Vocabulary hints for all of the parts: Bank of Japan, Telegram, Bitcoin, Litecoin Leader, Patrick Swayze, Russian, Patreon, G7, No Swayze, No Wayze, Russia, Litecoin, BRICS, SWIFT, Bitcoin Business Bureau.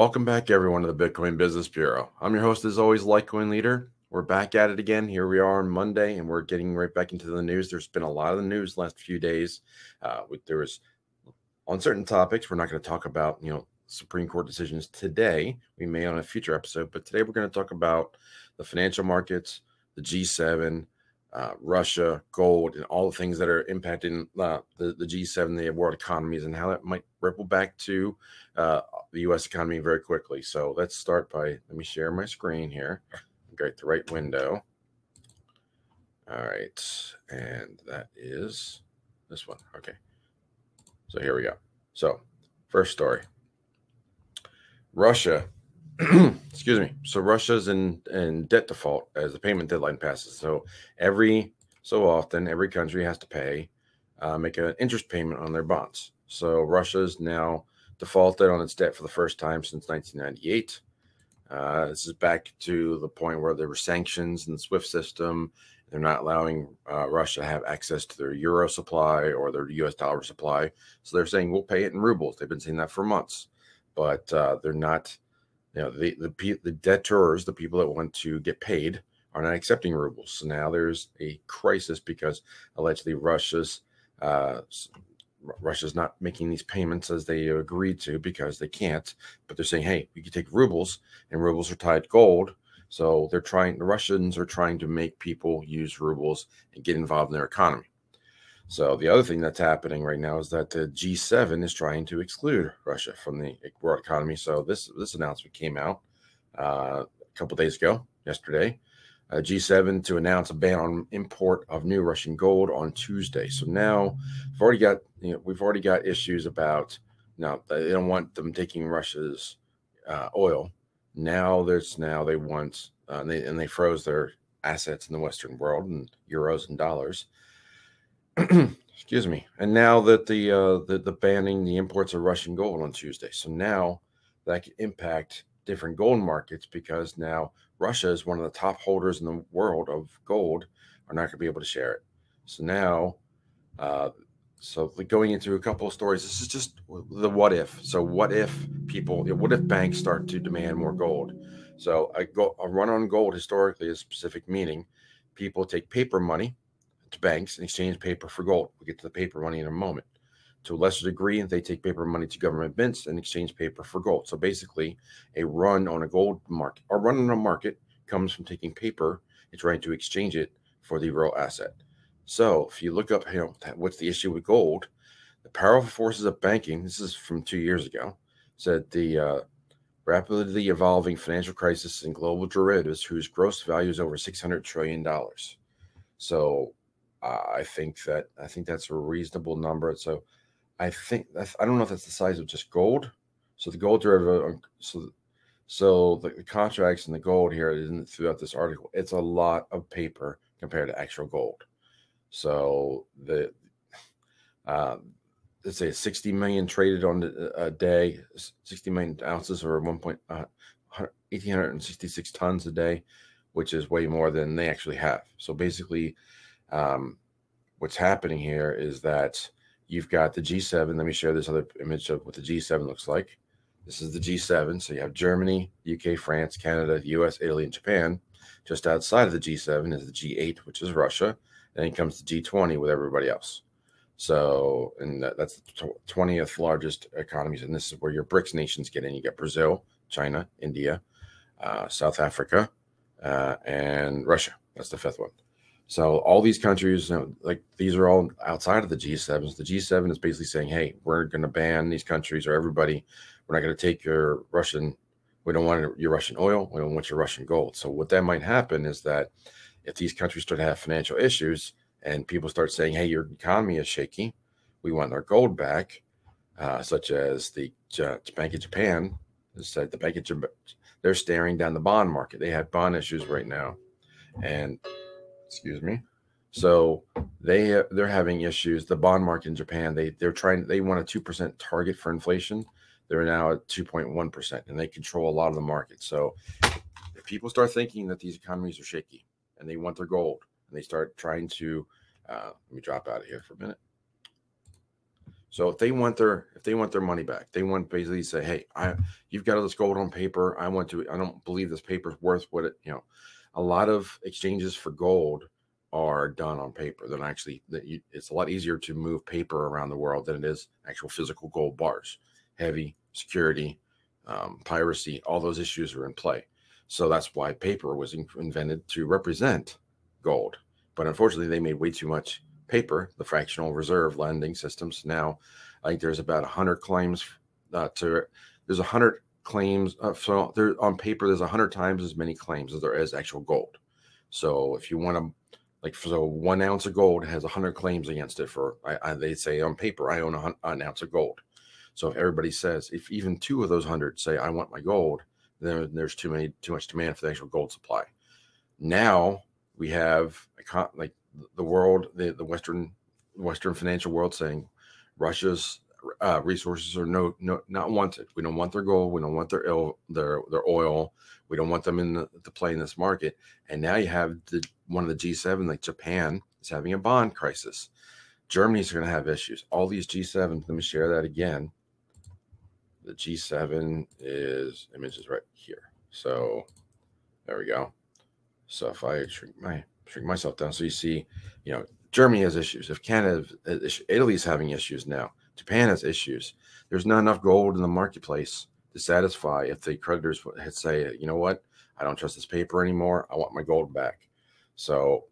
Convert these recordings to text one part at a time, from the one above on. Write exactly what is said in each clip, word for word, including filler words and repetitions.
Welcome back, everyone, to the Bitcoin Business Bureau. I'm your host, as always, Litecoin Leader. We're back at it again. Here we are on Monday, and we're getting right back into the news. There's been a lot of the news the last few days. Uh, there was on certain topics. We're not going to talk about, you know, Supreme Court decisions today. We may on a future episode, but today we're going to talk about the financial markets, the G seven, uh, Russia, gold, and all the things that are impacting uh, the, the G seven, the world economies, and how that might ripple back to uh, the U S economy very quickly. So let's start by, let me share my screen here. Right, the right window. All right, and that is this one. Okay, so here we go. So first story, Russia. Excuse me. So Russia's in in debt default as the payment deadline passes. So every so often, every country has to pay, uh, make an interest payment on their bonds. So Russia's now defaulted on its debt for the first time since nineteen ninety-eight. Uh, this is back to the point where there were sanctions in the SWIFT system. They're not allowing uh, Russia to have access to their euro supply or their U S dollar supply. So they're saying, we'll pay it in rubles. They've been saying that for months. But uh, they're not, you know, the, the, the debtors, the people that want to get paid, are not accepting rubles. So now there's a crisis because allegedly Russia's, uh, Russia's not making these payments as they agreed to because they can't, but they're saying, hey, we can take rubles, and rubles are tied to gold. So they're trying, the Russians are trying to make people use rubles and get involved in their economy. So the other thing that's happening right now is that the G seven is trying to exclude Russia from the world economy. So this, this announcement came out uh, a couple of days ago, yesterday. Uh, G seven to announce a ban on import of new Russian gold on Tuesday. So now we've already got, you know, we've already got issues about, now they don't want them taking Russia's uh, oil. Now there's now they want uh, and they and they froze their assets in the Western world and euros and dollars. Excuse me. And now that the uh, the the banning the imports of Russian gold on Tuesday. So now that could impact different gold markets because now Russia is one of the top holders in the world of gold, are not going to be able to share it. So now, uh, so going into a couple of stories, this is just the what if. So what if people, what if banks start to demand more gold? So a, go, a run on gold historically is specific meaning. People take paper money to banks and exchange paper for gold. We'll get to the paper money in a moment. To a lesser degree, they take paper money to government mints and exchange paper for gold. So basically, a run on a gold market, or run on a market, comes from taking paper and trying to exchange it for the real asset. So if you look up, you know, what's the issue with gold? The powerful forces of banking, this is from two years ago, said the uh, rapidly evolving financial crisis and global derivatives, whose gross value is over six hundred trillion dollars. So uh, I think that I think that's a reasonable number. So I think that's, I don't know if that's the size of just gold. So the gold derivative, so so the, the contracts and the gold here isn't throughout this article. It's a lot of paper compared to actual gold. So the uh, let's say sixty million traded on a day, sixty million ounces or one point uh, one thousand eight hundred sixty-six tons a day, which is way more than they actually have. So basically, um, what's happening here is that you've got the G seven. Let me share this other image of what the G seven looks like. This is the G seven. So you have Germany, U K, France, Canada, U S, Italy, and Japan. Just outside of the G seven is the G eight, which is Russia. And then comes the G twenty with everybody else. So, and that, that's the twentieth largest economies. And this is where your BRICS nations get in. You get Brazil, China, India, uh, South Africa, uh, and Russia. That's the fifth one. So all these countries, you know, like these are all outside of the G sevens. The G seven is basically saying, hey, we're going to ban these countries or everybody. We're not going to take your Russian. We don't want your Russian oil. We don't want your Russian gold. So what that might happen is that if these countries start to have financial issues and people start saying, hey, your economy is shaky, we want our gold back, uh, such as the uh, Bank of Japan. Said the Bank of Japan, they're staring down the bond market. They have bond issues right now. And excuse me. So they they're having issues. The bond market in Japan, they they're trying. They want a two percent target for inflation. They're now at two point one percent, and they control a lot of the market. So if people start thinking that these economies are shaky and they want their gold, and they start trying to, uh, let me drop out of here for a minute. So if they want their if they want their money back, they want basically to say, hey, I you've got all this gold on paper. I want to I don't believe this paper is worth what it, you know. A lot of exchanges for gold are done on paper. They're not actually that you, it's a lot easier to move paper around the world than it is actual physical gold bars. Heavy security, um, piracy, all those issues are in play. So that's why paper was in, invented to represent gold. But unfortunately, they made way too much paper, the fractional reserve lending systems. Now, I think there's about one hundred claims uh, to, there's one hundred claims. Uh, so there, on paper, there's one hundred times as many claims as there is actual gold. So if you want to, like, so one ounce of gold has one hundred claims against it for, I, I, they say on paper, I own a, an ounce of gold. So if everybody says, if even two of those one hundred say, I want my gold, then there's too many, too much demand for the actual gold supply. Now we have a, like, the world, the, the Western Western financial world saying Russia's uh, resources are no, no, not wanted. We don't want their gold. We don't want their oil, their, their oil. We don't want them in the, to play in this market. And now you have the, one of the G seven, like Japan, is having a bond crisis. Germany's going to have issues. All these G sevens, let me share that again. The G seven is, image is right here. So there we go. So if I shrink my... shrink myself down, so you see, you know, Germany has issues. If Canada, Italy's having issues now. Japan has issues. There's not enough gold in the marketplace to satisfy if the creditors would say, you know what, I don't trust this paper anymore. I want my gold back. So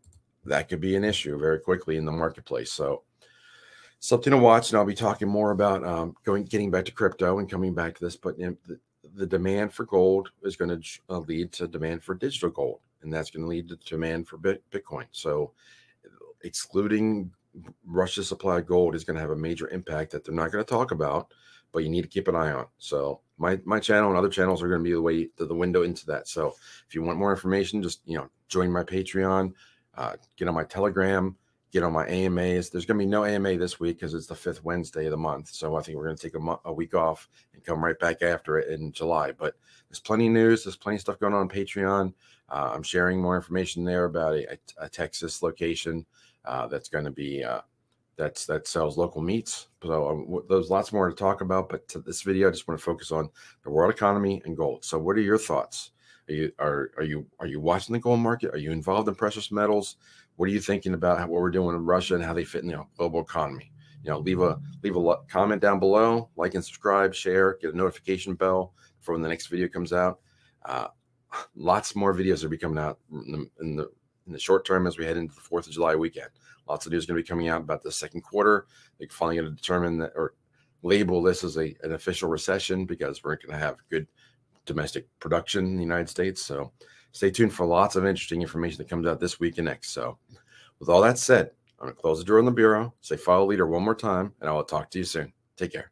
that could be an issue very quickly in the marketplace. So something to watch, and I'll be talking more about um, going, getting back to crypto and coming back to this. But you know, the, the demand for gold is going to uh, lead to demand for digital gold. And that's going to lead to demand for Bitcoin. So excluding Russia's supply of gold is going to have a major impact that they're not going to talk about, but you need to keep an eye on. So my, my channel and other channels are going to be the way to the window into that. So if you want more information, just, you know, join my Patreon, uh, get on my Telegram, get on my A M As. There's going to be no A M A this week because it's the fifth Wednesday of the month. So I think we're going to take a, mo- a week off and come right back after it in July. But there's plenty of news. There's plenty of stuff going on on Patreon. Uh, I'm sharing more information there about a, a Texas location uh, that's going to be uh, that's that sells local meats. So um, there's lots more to talk about. But to this video, I just want to focus on the world economy and gold. So what are your thoughts? Are you are are you are you watching the gold market? Are you involved in precious metals? What are you thinking about how, what we're doing in Russia and how they fit in the global economy? You know, leave a leave a comment down below, like and subscribe, share, get a notification bell for when the next video comes out. Uh, lots more videos are be coming out in the, in the in the short term as we head into the Fourth of July weekend. Lots of news going to be coming out about the second quarter. They're finally going to determine that or label this as a an official recession because we're going to have good domestic production in the United States. So stay tuned for lots of interesting information that comes out this week and next. So with all that said, I'm going to close the door on the Bureau, say follow leader one more time, and I will talk to you soon. Take care.